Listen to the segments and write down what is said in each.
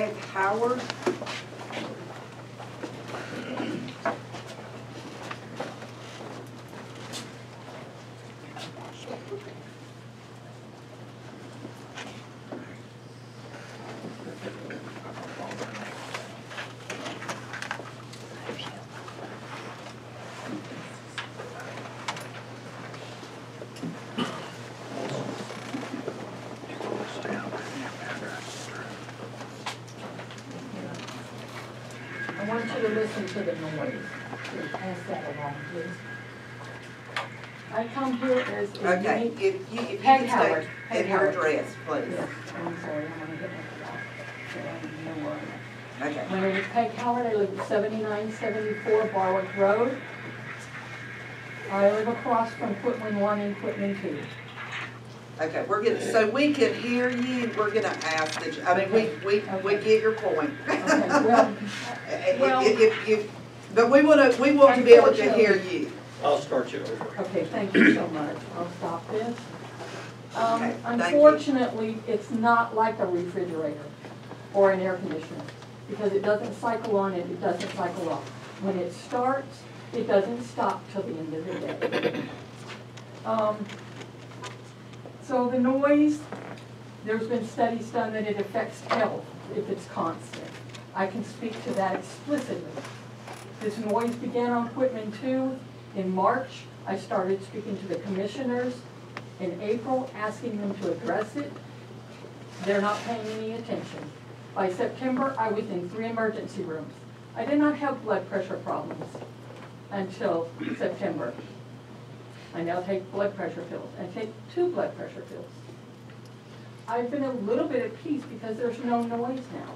Peg Howard. Listen to the noise. Pass that along, please. I come here as a okay. If you can state your address, please. Yes. I'm sorry, I'm going to get that. Okay. My name is Peg Howard. I live at 7974 Barwick Road. I live across from Putman One and Putman Two. Okay, we're gonna, so we can hear you. We're gonna ask that. You, I mean, okay. we get your point. Okay. Well, but we want to be able to hear you. I'll start you over. Okay, thank you so much. I'll stop this. Okay, unfortunately, it's not like a refrigerator or an air conditioner because it doesn't cycle on and it doesn't cycle off. When it starts, it doesn't stop till the end of the day. So the noise, there's been studies done that it affects health if it's constant. I can speak to that explicitly. This noise began on Quitman 2 in March. I started speaking to the commissioners in April, asking them to address it. They're not paying any attention. By September, I was in 3 emergency rooms. I did not have blood pressure problems until September. I now take blood pressure pills. I take 2 blood pressure pills. I've been a little bit at peace because there's no noise now.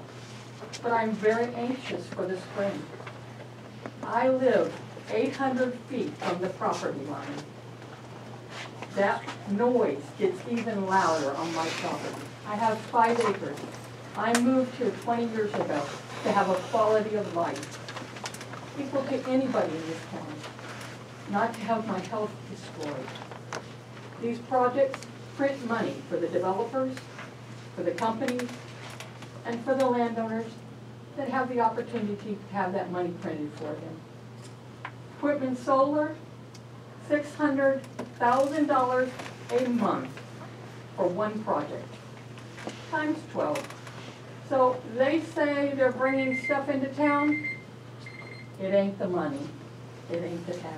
But I'm very anxious for the spring. I live 800 feet from the property line. That noise gets even louder on my property. I have 5 acres. I moved here 20 years ago to have a quality of life equal to anybody in this town. Not to have my health destroyed. These projects print money for the developers, for the companies, and for the landowners that have the opportunity to have that money printed for them. Putman Solar, $600,000 a month for 1 project, times 12. So they say they're bringing stuff into town. It ain't the money. It ain't the taxes.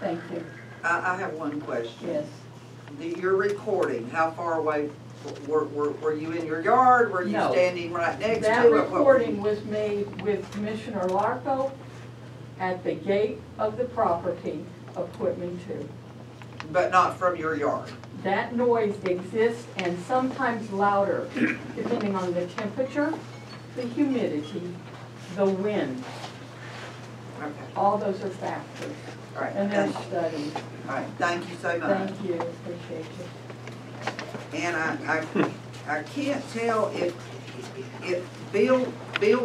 Thank you. I have one question. Yes. You're recording. How far away were you in your yard? Were you standing right next to it? That recording was made with Commissioner Larco at the gate of the property of Putman 2. But not from your yard? That noise exists and sometimes louder depending on the temperature, the humidity, the wind. Okay. All those are factors. All right. And they're studied. All right. Thank you so much. Thank you. Appreciate you. And I can't tell if Bill